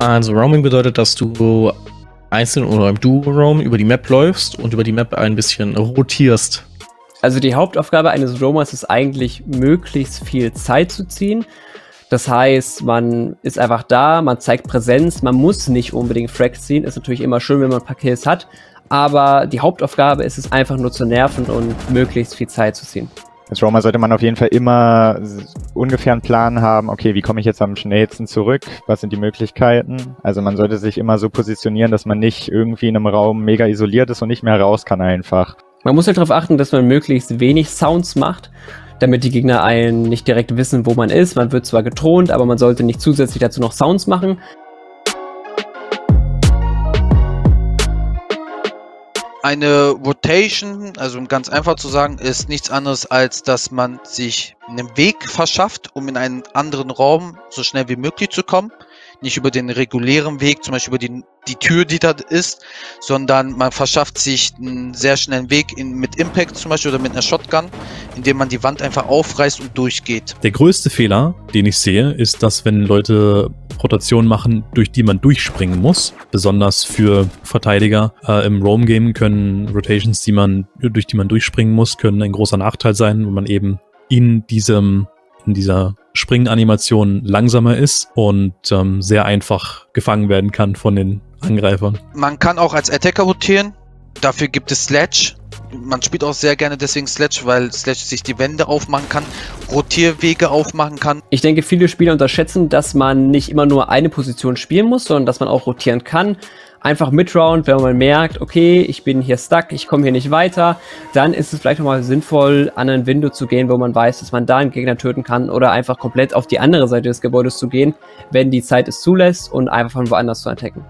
Also Roaming bedeutet, dass du einzeln oder im Duo-Roam über die Map läufst und über die Map ein bisschen rotierst. Also die Hauptaufgabe eines Roamers ist eigentlich, möglichst viel Zeit zu ziehen. Das heißt, man ist einfach da, man zeigt Präsenz, man muss nicht unbedingt Frags ziehen. Ist natürlich immer schön, wenn man ein paar Kills hat, aber die Hauptaufgabe ist es einfach nur zu nerven und möglichst viel Zeit zu ziehen. Als Roamer sollte man auf jeden Fall immer ungefähr einen Plan haben, okay, wie komme ich jetzt am schnellsten zurück, was sind die Möglichkeiten? Also man sollte sich immer so positionieren, dass man nicht irgendwie in einem Raum mega isoliert ist und nicht mehr raus kann einfach. Man muss halt darauf achten, dass man möglichst wenig Sounds macht, damit die Gegner einen nicht direkt wissen, wo man ist. Man wird zwar gedroht, aber man sollte nicht zusätzlich dazu noch Sounds machen. Eine Rotation, also um ganz einfach zu sagen, ist nichts anderes, als dass man sich einen Weg verschafft, um in einen anderen Raum so schnell wie möglich zu kommen. Nicht über den regulären Weg, zum Beispiel über die Tür, die da ist, sondern man verschafft sich einen sehr schnellen Weg mit Impact zum Beispiel oder mit einer Shotgun, indem man die Wand einfach aufreißt und durchgeht. Der größte Fehler, den ich sehe, ist, dass wenn Leute Rotationen machen, durch die man durchspringen muss, besonders für Verteidiger im Roam-Game können Rotations, durch die man durchspringen muss, können ein großer Nachteil sein, wenn man eben in dieser Springanimation langsamer ist und sehr einfach gefangen werden kann von den Angreifern. Man kann auch als Attacker rotieren, dafür gibt es Sledge. Man spielt auch sehr gerne deswegen Sledge, weil Sledge sich die Wände aufmachen kann, Rotierwege aufmachen kann. Ich denke, viele Spieler unterschätzen, dass man nicht immer nur eine Position spielen muss, sondern dass man auch rotieren kann. Einfach Mid-Round, wenn man merkt, okay, ich bin hier stuck, ich komme hier nicht weiter, dann ist es vielleicht nochmal sinnvoll, an ein Window zu gehen, wo man weiß, dass man da einen Gegner töten kann oder einfach komplett auf die andere Seite des Gebäudes zu gehen, wenn die Zeit es zulässt und einfach von woanders zu attacken.